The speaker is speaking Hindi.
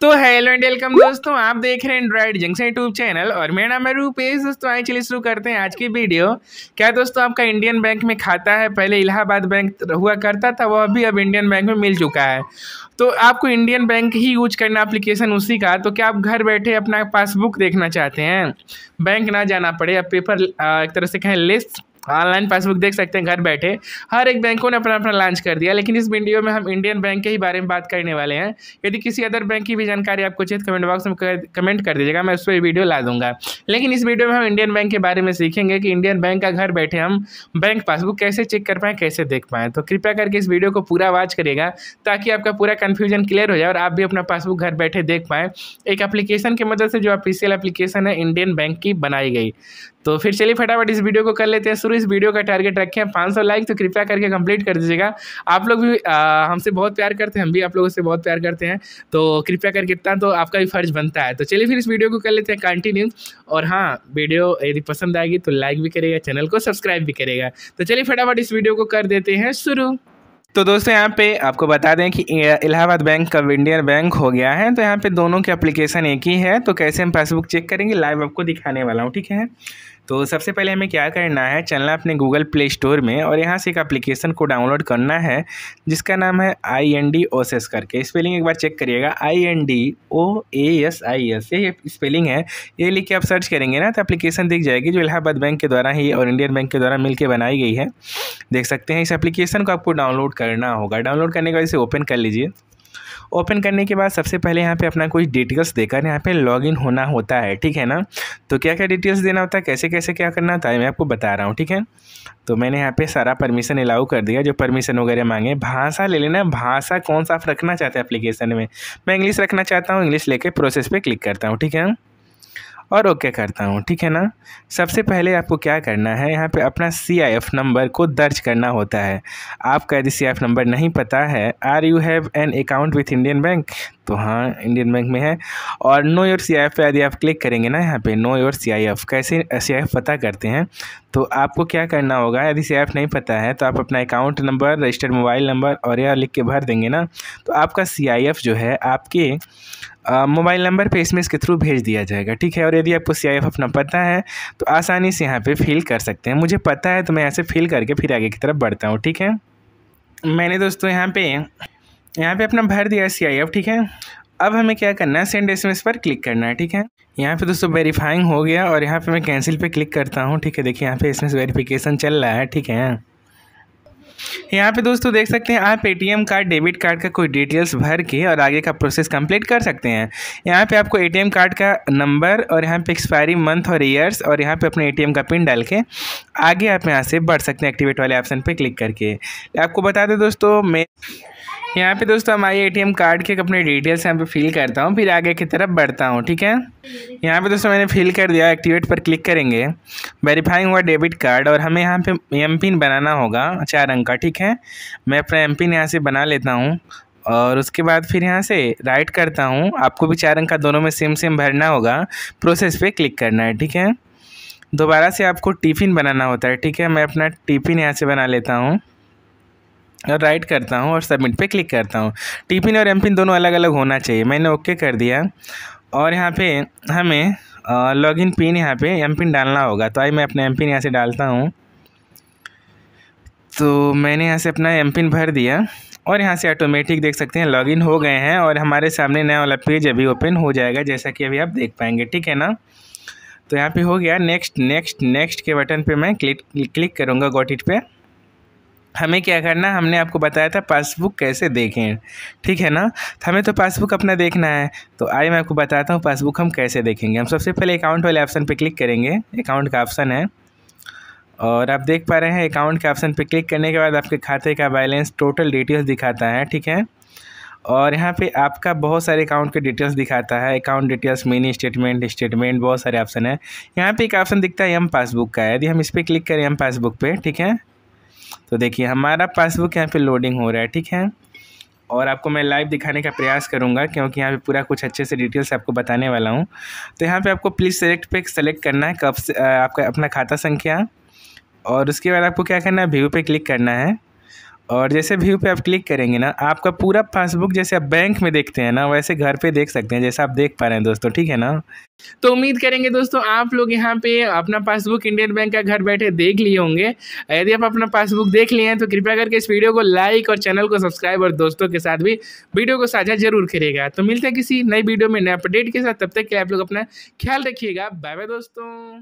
तो हेलो एंड वेलकम दोस्तों, आप देख रहे हैं एंड्रॉइड जंक्शन यूट्यूब चैनल और मेरा नाम है रूपेश। दोस्तों आइए चलिए शुरू करते हैं आज की वीडियो। क्या दोस्तों आपका इंडियन बैंक में खाता है, पहले इलाहाबाद बैंक हुआ करता था, वह भी अब इंडियन बैंक में मिल चुका है। तो आपको इंडियन बैंक ही यूज करना एप्लीकेशन उसी का। तो क्या आप घर बैठे अपना पासबुक देखना चाहते हैं, बैंक ना जाना पड़े, आप पेपर एक तरह से कहें लिस्ट ऑनलाइन पासबुक देख सकते हैं घर बैठे। हर एक बैंकों ने अपना अपना लॉन्च कर दिया, लेकिन इस वीडियो में हम इंडियन बैंक के ही बारे में बात करने वाले हैं। यदि किसी अदर बैंक की भी जानकारी आपको चाहिए तो कमेंट बॉक्स में कमेंट कर दीजिएगा, मैं उस पर वीडियो ला दूंगा। लेकिन इस वीडियो में हम इंडियन बैंक के बारे में सीखेंगे कि इंडियन बैंक का घर बैठे हम बैंक पासबुक कैसे चेक कर पाएँ, कैसे देख पाएँ। तो कृपया करके इस वीडियो को पूरा वॉच करिएगा ताकि आपका पूरा कन्फ्यूजन क्लियर हो जाए और आप भी अपना पासबुक घर बैठे देख पाएँ, एक एप्लीकेशन की मदद से जो ऑफिशियल एप्लीकेशन है इंडियन बैंक की बनाई गई। तो फिर चलिए फटाफट इस वीडियो को कर लेते हैं शुरू। इस वीडियो का टारगेट रखें 500 लाइक, तो कृपया करके कंप्लीट कर दीजिएगा। आप लोग भी हमसे बहुत प्यार करते हैं, हम भी आप लोगों से बहुत प्यार करते हैं, तो कृपया करके इतना तो आपका भी फर्ज बनता है। तो चलिए फिर इस वीडियो को कर लेते हैं कंटिन्यू। और हाँ, वीडियो यदि पसंद आएगी तो लाइक भी करेगा, चैनल को सब्सक्राइब भी करेगा। तो चलिए फटाफट इस वीडियो को कर देते हैं शुरू। तो दोस्तों यहाँ पे आपको बता दें कि इलाहाबाद बैंक का इंडियन बैंक हो गया है, तो यहाँ पे दोनों के एप्लीकेशन एक ही है। तो कैसे हम पासबुक चेक करेंगे लाइव आपको दिखाने वाला हूँ, ठीक है। तो सबसे पहले हमें क्या करना है, चलना अपने गूगल प्ले स्टोर में और यहाँ से एक एप्लीकेशन को डाउनलोड करना है जिसका नाम है INDOS करके। स्पेलिंग एक बार चेक करिएगा, INDOASIS ये स्पेलिंग है। ये लिख के आप सर्च करेंगे ना तो एप्लीकेशन दिख जाएगी जो इलाहाबाद बैंक के द्वारा ही और इंडियन बैंक के द्वारा मिलकर बनाई गई है। देख सकते हैं इस एप्लीकेशन को आपको डाउनलोड करना होगा। डाउनलोड करने के बाद इसे ओपन कर लीजिए। ओपन करने के बाद सबसे पहले यहाँ पे अपना कोई डिटेल्स देकर यहाँ पे लॉगिन होना होता है, ठीक है ना। तो क्या क्या डिटेल्स देना होता है, कैसे कैसे क्या करना होता है मैं आपको बता रहा हूँ, ठीक है। तो मैंने यहाँ पे सारा परमिशन अलाउ कर दिया, जो परमिशन वगैरह मांगे। भाषा ले लेना, भाषा कौन सा आप रखना चाहते हैं एप्लीकेशन में। मैं इंग्लिश रखना चाहता हूँ, इंग्लिश लेके प्रोसेस पर क्लिक करता हूँ, ठीक है, और ओके करता हूँ, ठीक है ना। सबसे पहले आपको क्या करना है, यहाँ पे अपना CIF नंबर को दर्ज करना होता है। आपका यदि CIF नंबर नहीं पता है, are you have an account with Indian bank, तो हाँ इंडियन बैंक में है। और नो योर CIF पे यदि आप क्लिक करेंगे ना, यहाँ पे नो योर CIF, कैसे CIF पता करते हैं। तो आपको क्या करना होगा, यदि CIF नहीं पता है तो आप अपना account number, registered mobile number और यह लिख के भर देंगे ना, तो आपका CIF जो है आपके मोबाइल नंबर पे SMS के थ्रू भेज दिया जाएगा, ठीक है। और यदि आपको CIF अपना पता है तो आसानी से यहाँ पे फिल कर सकते हैं। मुझे पता है तो मैं यहाँ से फिल करके फिर आगे की तरफ बढ़ता हूँ, ठीक है। मैंने दोस्तों यहाँ पे अपना भर दिया CIF, ठीक है। अब हमें क्या करना है, सेंड SMS पर क्लिक करना है, ठीक है। यहाँ पे दोस्तों वेरीफाइंग हो गया और यहाँ पे मैं कैंसिल पे क्लिक करता हूँ, ठीक है। देखिए यहाँ पे SMS वेरीफिकेशन चल रहा है, ठीक है। यहाँ पे दोस्तों देख सकते हैं आप ATM कार्ड, डेबिट कार्ड का कोई डिटेल्स भर के और आगे का प्रोसेस कंप्लीट कर सकते हैं। यहाँ पे आपको ATM कार्ड का नंबर और यहाँ पे एक्सपायरी मंथ और ईयर्स और यहाँ पे अपने ATM का पिन डाल के आगे आप यहाँ से बढ़ सकते हैं एक्टिवेट वाले ऑप्शन पे क्लिक करके। आपको बता दें दोस्तों, मैं यहाँ पे दोस्तों हमारे ATM कार्ड के अपने डिटेल्स यहाँ पे फिल करता हूँ, फिर आगे की तरफ बढ़ता हूँ, ठीक है। यहाँ पे दोस्तों मैंने फिल कर दिया, एक्टिवेट पर क्लिक करेंगे, वेरीफाइंग हुआ डेबिट कार्ड और हमें यहाँ पे MPIN बनाना होगा 4 अंक का, ठीक है। मैं अपना MPIN यहाँ से बना लेता हूँ और उसके बाद फिर यहाँ से राइट करता हूँ। आपको भी 4 अंक का दोनों में सेम भरना होगा, प्रोसेस पर क्लिक करना है, ठीक है। दोबारा से आपको टिफिन बनाना होता है, ठीक है। मैं अपना टिफिन यहाँ से बना लेता हूँ और राइट करता हूँ और सबमिट पे क्लिक करता हूँ। टिपिन और MPIN दोनों अलग अलग होना चाहिए। मैंने ओके कर दिया और यहाँ पे हमें लॉगिन पिन यहाँ पे MPIN डालना होगा। तो आई मैं अपना MPIN यहाँ से डालता हूँ। तो मैंने यहाँ से अपना MPIN भर दिया और यहाँ से ऑटोमेटिक देख सकते हैं लॉगिन हो गए हैं और हमारे सामने नया वाला पेज अभी ओपन हो जाएगा, जैसा कि अभी आप देख पाएंगे, ठीक है ना। तो यहाँ पर हो गया नेक्स्ट नेक्स्ट नेक्स्ट के बटन पर मैं क्लिक करूँगा, गॉट इट पे। हमें क्या करना है, हमने आपको बताया था पासबुक कैसे देखें, ठीक है ना। तो हमें तो पासबुक अपना देखना है, तो आइए मैं आपको बताता हूँ पासबुक हम कैसे देखेंगे। हम सबसे पहले अकाउंट वाले ऑप्शन पे क्लिक करेंगे, अकाउंट का ऑप्शन है और आप देख पा रहे हैं अकाउंट के ऑप्शन पे क्लिक करने के बाद आपके खाते का बैलेंस, टोटल डिटेल्स दिखाता है, ठीक है। और यहाँ पे आपका बहुत सारे अकाउंट के डिटेल्स दिखाता है, account details, mini statement, statement, बहुत सारे ऑप्शन है। यहाँ पर एक ऑप्शन दिखता है M पासबुक का, यदि हम इस पर क्लिक करें M पासबुक पर, ठीक है, तो देखिए हमारा पासबुक यहाँ पे लोडिंग हो रहा है, ठीक है। और आपको मैं लाइव दिखाने का प्रयास करूँगा क्योंकि यहाँ पे पूरा कुछ अच्छे से डिटेल्स आपको बताने वाला हूँ। तो यहाँ पे आपको प्लीज़ सेलेक्ट पे सेलेक्ट करना है कब से आपका अपना खाता संख्या और उसके बाद आपको क्या करना है, व्यू पे क्लिक करना है और जैसे व्यू पे आप क्लिक करेंगे ना, आपका पूरा पासबुक जैसे आप बैंक में देखते हैं ना, वैसे घर पे देख सकते हैं, जैसा आप देख पा रहे हैं दोस्तों, ठीक है ना। तो उम्मीद करेंगे दोस्तों आप लोग यहाँ पे अपना पासबुक इंडियन बैंक का घर बैठे देख लिए होंगे। यदि आप अपना पासबुक देख लिए हैं तो कृपया करके इस वीडियो को लाइक और चैनल को सब्सक्राइब और दोस्तों के साथ भी वीडियो को साझा जरूर करिएगा। तो मिलते हैं किसी नई वीडियो में नए अपडेट के साथ, तब तक के आप लोग अपना ख्याल रखिएगा। बाय बाय दोस्तों।